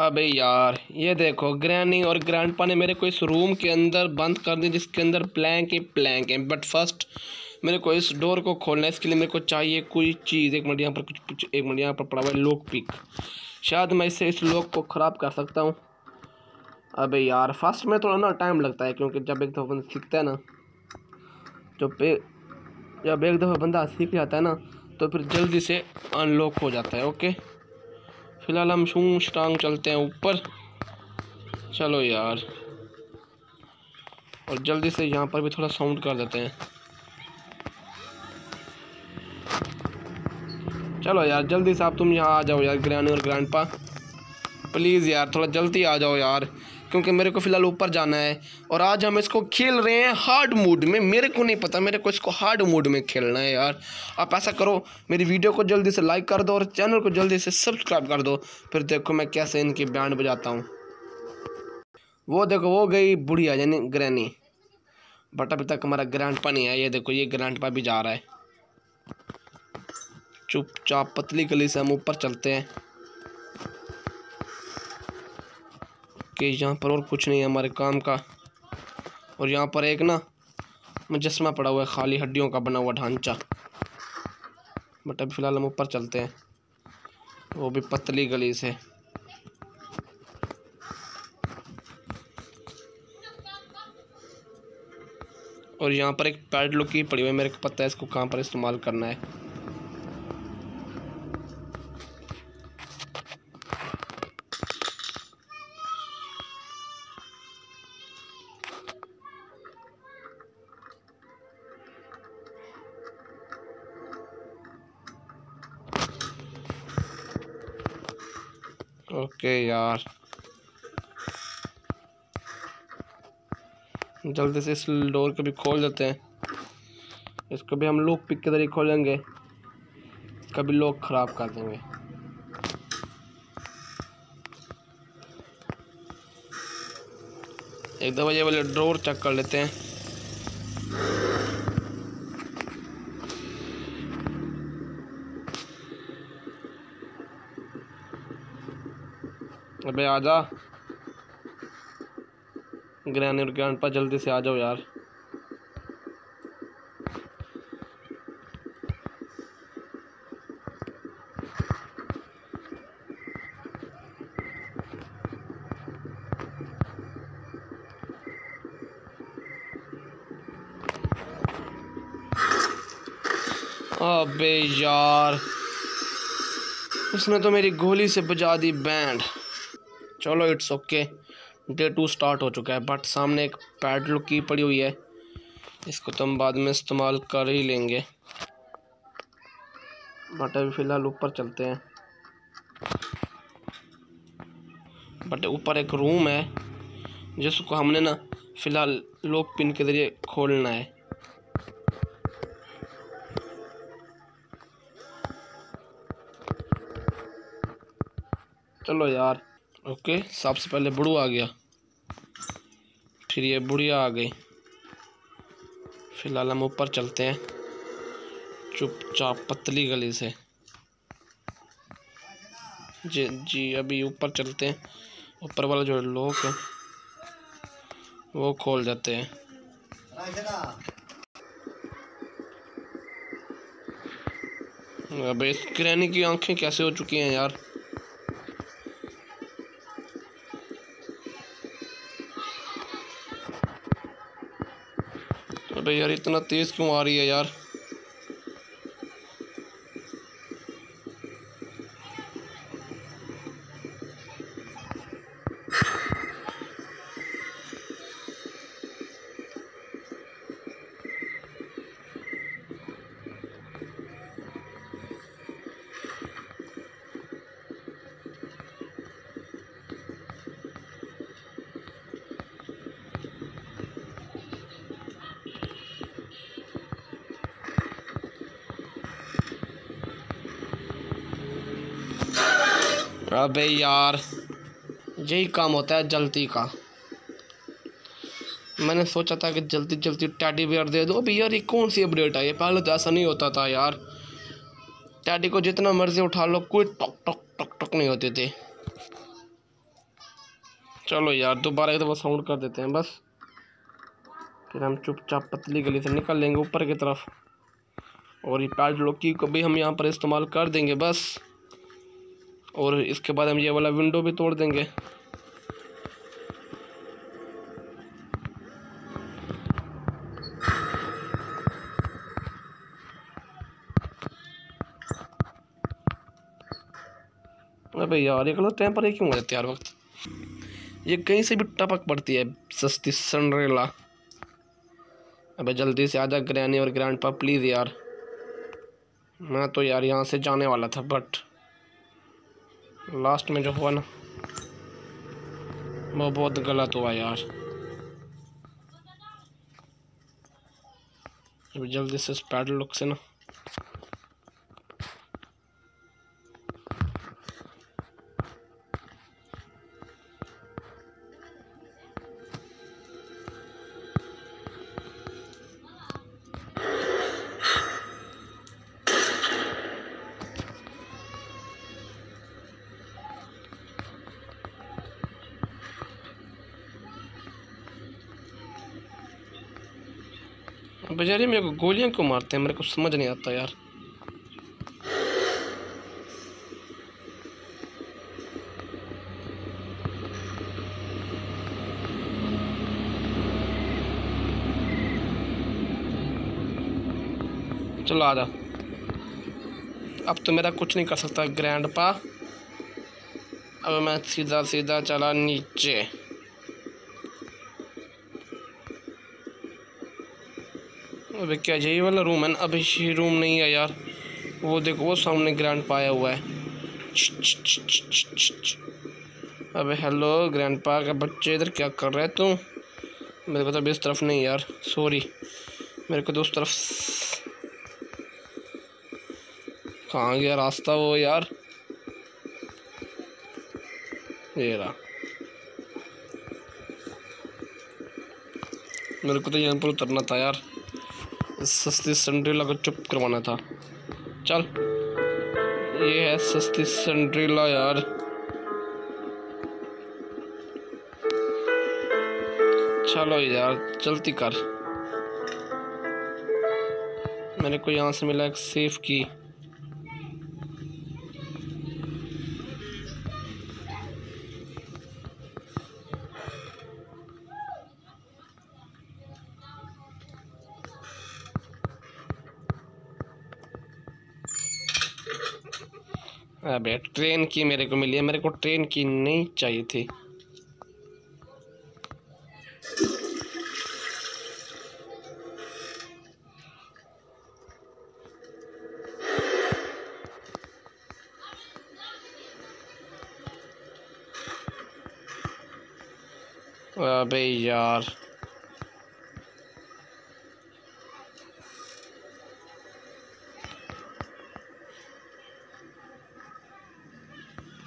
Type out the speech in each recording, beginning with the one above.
अबे यार ये देखो, ग्रैनी और ग्रैंडपा ने मेरे को इस रूम के अंदर बंद कर दी जिसके अंदर प्लैंक ही प्लैंक है। बट फर्स्ट मेरे को इस डोर को खोलना है, इसके लिए मेरे को चाहिए कोई चीज़। एक मिनट, यहाँ पर कुछ एक मिनट, यहाँ पर पड़ा हुआ है लॉक पिक, शायद मैं इससे इस लॉक को ख़राब कर सकता हूँ। अबे यार फर्स्ट में थोड़ा ना टाइम लगता है, क्योंकि जब एक दफ़ा बंदा सीखता है ना, जब एक दफ़ा बंदा सीख जाता है ना तो फिर जल्दी से अनलॉक हो जाता है। ओके फिलहाल हम शूं स्टांग चलते हैं ऊपर। चलो यार, और जल्दी से यहाँ पर भी थोड़ा साउंड कर देते हैं। चलो यार जल्दी से आप तुम यहाँ आ जाओ यार, ग्रैनी और ग्रैंडपा प्लीज़ यार थोड़ा जल्दी आ जाओ यार, क्योंकि मेरे को फ़िलहाल ऊपर जाना है। और आज हम इसको खेल रहे हैं हार्ड मोड में, मेरे को नहीं पता, मेरे को इसको हार्ड मोड में खेलना है यार। आप ऐसा करो, मेरी वीडियो को जल्दी से लाइक कर दो और चैनल को जल्दी से सब्सक्राइब कर दो, फिर देखो मैं कैसे इनकी बैंड बजाता हूँ। वो देखो वो गई बुढ़िया यानी ग्रैनी, बट अभी तक हमारा ग्रैंडपा नहीं आया। ये देखो ये ग्रैंडपा भी जा रहा है। चुपचाप पतली गली से हम ऊपर चलते हैं कि यहाँ पर और कुछ नहीं है हमारे काम का। और यहाँ पर एक ना मुजस्मा पड़ा हुआ है, खाली हड्डियों का बना हुआ ढांचा। बट अभी फ़िलहाल हम ऊपर चलते हैं, वो भी पतली गली से। और यहाँ पर एक पैडलॉक की पड़ी हुई है, मेरे को पता है इसको कहाँ पर इस्तेमाल करना है। ओके यार जल्दी से इस डोर को भी खोल देते हैं, इसको भी हम लॉक पिक के जरिए खोलेंगे, इसका भी लॉक ख़राब कर देंगे। एक दफ़ा ये वाले डोर चेक कर लेते हैं। अबे आजा ग्रैनी और ग्रैंडपा जल्दी से आ जाओ यार। अबे यार उसने तो मेरी गोली से बजा दी बैंड। चलो इट्स ओके, डे 2 स्टार्ट हो चुका है। बट सामने एक पैडलॉक की पड़ी हुई है, इसको तो हम बाद में इस्तेमाल कर ही लेंगे। बट अभी फ़िलहाल ऊपर चलते हैं। बट ऊपर एक रूम है जिसको हमने ना फ़िलहाल लॉक पिन के ज़रिए खोलना है। चलो यार ओके, सबसे पहले बड़ू आ गया, फिर ये बुढ़िया आ गई। फ़िलहाल हम ऊपर चलते हैं चुपचाप पतली गली से। जी अभी ऊपर चलते हैं, ऊपर वाला जो लॉक है वो खोल जाते हैं। अबे इस ग्रैनी की आंखें कैसे हो चुकी हैं यार। अरे यार इतना तेज़ क्यों आ रही है यार। अबे यार यही काम होता है जल्दी का। मैंने सोचा था कि जल्दी जल्दी टैडी बियर दे दो। अबे यार ये कौन सी अपडेट है, ये पहले तो ऐसा नहीं होता था यार। टैडी को जितना मर्ज़ी उठा लो कोई टक टक टक टक नहीं होते थे। चलो यार दोबारा एक दफ़ा साउंड कर देते हैं बस, फिर हम चुपचाप पतली गली से निकल लेंगे ऊपर की तरफ। और ये पैडलॉक की को भी हम यहाँ पर इस्तेमाल कर देंगे बस, और इसके बाद हम ये वाला विंडो भी तोड़ देंगे। अबे यार ये कलर टेम्परेरी क्यों हो जाती है हर वक्त, ये कहीं से भी टपक पड़ती है सस्ती सिंड्रेला। अबे जल्दी से आ जा ग्रैनी और ग्रैंडपा प्लीज़ यार, मैं तो यार यहाँ से जाने वाला था बट लास्ट में जो हुआ ना वो बहुत गलत हुआ यार। अबे जल्दी से इस पैडलॉक से ना, बेचारे मेरे को गोलियां क्यों मारते हैं, मेरे को समझ नहीं आता यार। चलो आ जा, अब तो मेरा कुछ नहीं कर सकता ग्रैंडपा। अब मैं सीधा सीधा चला नीचे। अबे क्या यही वाला रूम है ना? अभी ये रूम नहीं है यार, वो देखो वो सामने ग्रैंडपा आया हुआ है। अबे हेलो ग्रैंडपा के बच्चे, इधर क्या कर रहे है तुम? मेरे को तो इस तरफ नहीं यार, सॉरी मेरे को तो उस तरफ। कहाँ गया रास्ता वो यार? ये रहा, मेरे को तो यहाँ पर उतरना था यार, सस्ती सिंड्रेला को चुप करवाना था। चल ये है सस्ती सिंड्रेला यार। चलो यार जल्दी कर, मेरे को यहाँ से मिला एक सेफ की। अबे ट्रेन की मेरे को मिली है, मेरे को ट्रेन की नहीं चाहिए थी। अबे यार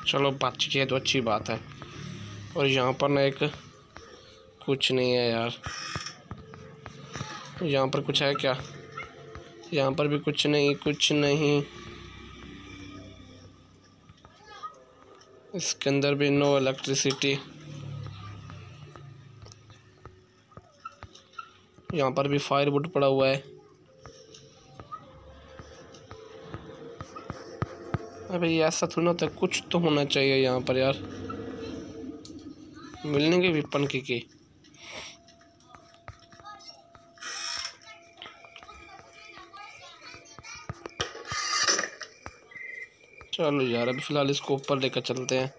चलो बातचीत है तो अच्छी बात है। और यहाँ पर ना एक कुछ नहीं है यार, यहाँ पर कुछ है क्या? यहाँ पर भी कुछ नहीं, कुछ नहीं, इसके अंदर भी नो इलेक्ट्रिसिटी, यहाँ पर भी फायरवुड पड़ा हुआ है। अबे ऐसा थोड़ा होता है, कुछ तो होना चाहिए यहाँ पर यार। मिलने के विपन की चलो यार अभी फिलहाल इसको ऊपर लेकर चलते हैं।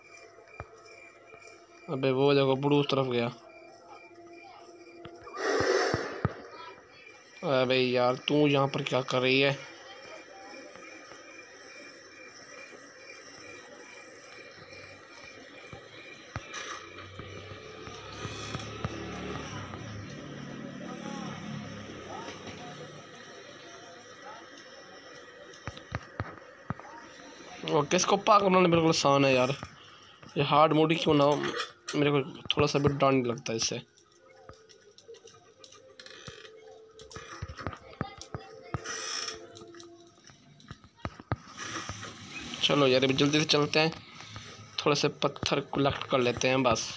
अबे वो देखो बड़ू उस तरफ गया। अबे यार तू यहाँ पर क्या कर रही है? और किसको पाक बनाना बिल्कुल आसान है यार, ये हार्ड मोड ही क्यों ना हो, मेरे को थोड़ा सा भी डर नहीं लगता इससे। चलो यार अभी जल्दी से चलते हैं, थोड़े से पत्थर कलेक्ट कर लेते हैं बस।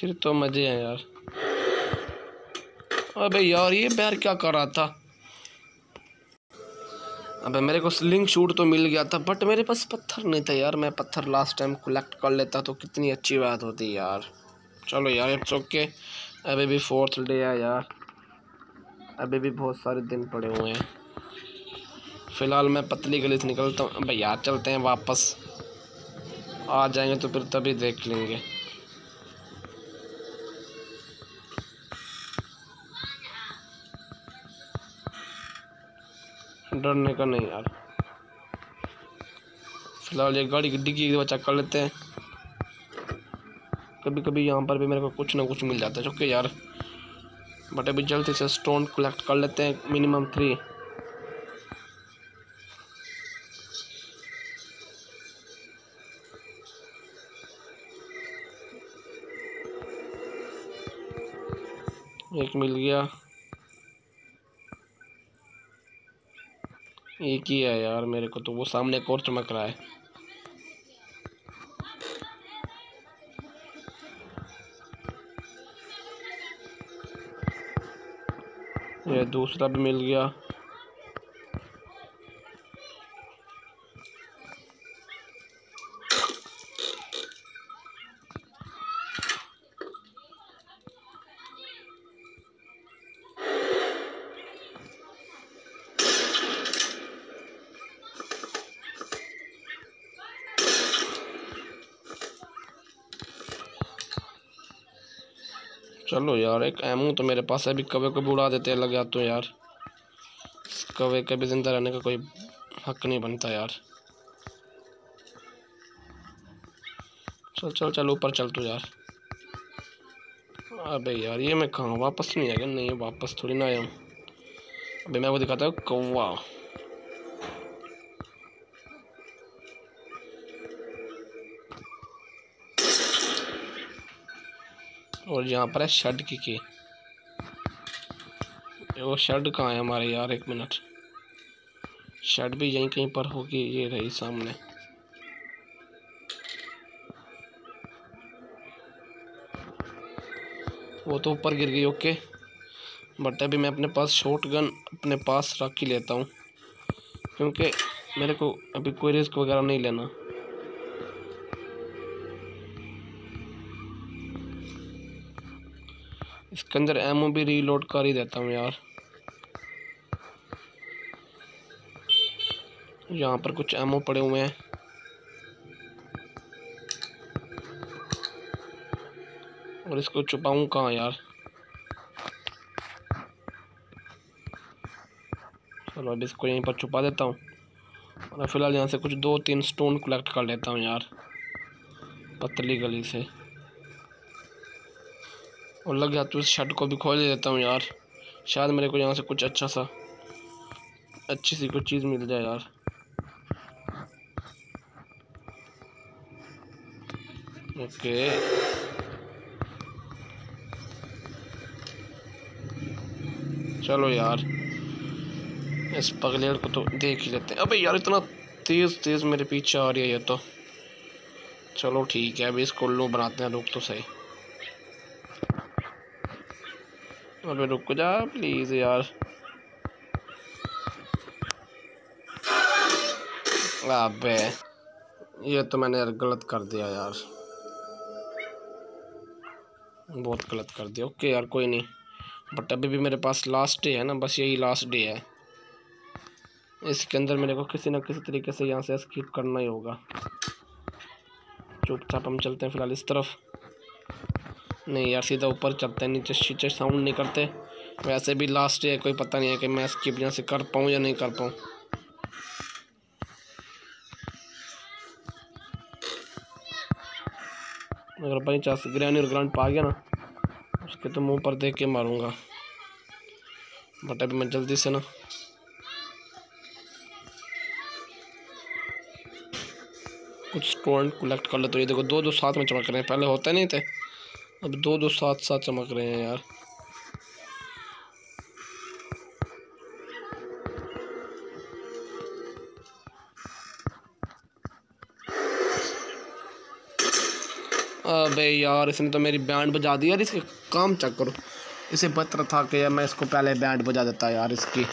फिर तो मज़े हैं यार। अबे यार ये बैर क्या कर रहा था। अबे मेरे को स्लिंग शूट तो मिल गया था बट मेरे पास पत्थर नहीं था यार। मैं पत्थर लास्ट टाइम कलेक्ट कर लेता तो कितनी अच्छी बात होती यार। चलो यार इट्स ओके। अभी भी 4th डे है यार, अभी भी बहुत सारे दिन पड़े हुए हैं। फ़िलहाल मैं पतली गली से निकलता हूँ। अबे यार चलते हैं वापस, आ जाएंगे तो फिर तभी देख लेंगे। डरने का नहीं यार। फिलहाल ये गाड़ी की डिग्गी एक बार चेक कर लेते हैं। कभी कभी यहाँ पर भी मेरे को कुछ ना कुछ मिल जाता है जो कि यार। बट अभी जल्दी से स्टोन कलेक्ट कर लेते हैं, मिनिमम 3। एक मिल गया, एक ही है यार मेरे को तो। वो सामने एक और चमक रहा है। ये दूसरा भी मिल गया। चलो यार एक एमो तो मेरे पास है। अभी कवे को भी उड़ा देते लग जाते हो यार। कवे के भी जिंदा रहने का कोई हक नहीं बनता यार। चल चल चल ऊपर चल तू यार। अबे यार ये मैं कहाँ वापस नहीं आया? नहीं वापस थोड़ी ना आया हूँ। अभी मैं वो दिखाता हूँ कौवा। और यहाँ पर है शर्ट की के। वो शर्ट कहाँ है हमारे यार? एक मिनट, शर्ट भी यहीं कहीं पर होगी। ये रही सामने। वो तो ऊपर गिर गई। ओके बट अभी मैं अपने पास शॉटगन अपने पास रख ही लेता हूँ क्योंकि मेरे को अभी कोई रिस्क वगैरह नहीं लेना। इसके अंदर एमओ भी रीलोड कर ही देता हूँ यार। यहाँ पर कुछ एमओ पड़े हुए हैं। और इसको छुपाऊँ कहाँ यार? चलो अब इसको यहीं पर छुपा देता हूँ। और फिलहाल यहाँ से कुछ 2-3 स्टोन कलेक्ट कर लेता हूँ यार पतली गली से। और लग गया तो इस शर्ट को भी खोल देता हूँ यार। शायद मेरे को यहाँ से कुछ अच्छा सा अच्छी सी कोई चीज़ मिल जाए यार। ओके चलो यार इस पगलेड़ को तो देख ही लेते हैं। अबे यार इतना तेज़ तेज़ मेरे पीछे आ रही है ये तो। चलो ठीक है अभी इसको लो बनाते हैं। रुक तो सही, अबे रुक जा प्लीज़ यार। अबे ये तो मैंने यार गलत कर दिया यार, बहुत गलत कर दिया। ओके यार कोई नहीं, बट अभी भी मेरे पास लास्ट डे है ना, बस यही लास्ट डे है। इसके अंदर मेरे को किसी ना किसी तरीके से यहाँ से एस्केप करना ही होगा। चुपचाप हम चलते हैं फ़िलहाल इस तरफ। नहीं यार सीधा ऊपर चलते हैं, नीचे शीचे साउंड नहीं करते। वैसे भी लास्ट है, कोई पता नहीं है कि मैं स्किप यहाँ से कर पाऊँ या नहीं कर पाऊँ। अगर भाई चांस ग्रैनी और ग्रांड पा गया ना उसके तो मुंह पर देख के मारूंगा। बट अभी मैं जल्दी से ना कुछ स्टोन कलेक्ट कर लेता हूँ। ये देखो 2-2 साथ में चमक रहे हैं, पहले होते नहीं थे। अब 2-2 साथ चमक रहे हैं यार। अबे यार इसने तो मेरी बैंड बजा दी यार, इसके काम चेक करो। इसे पत्र था कि यार मैं इसको पहले बैंड बजा देता यार इसकी।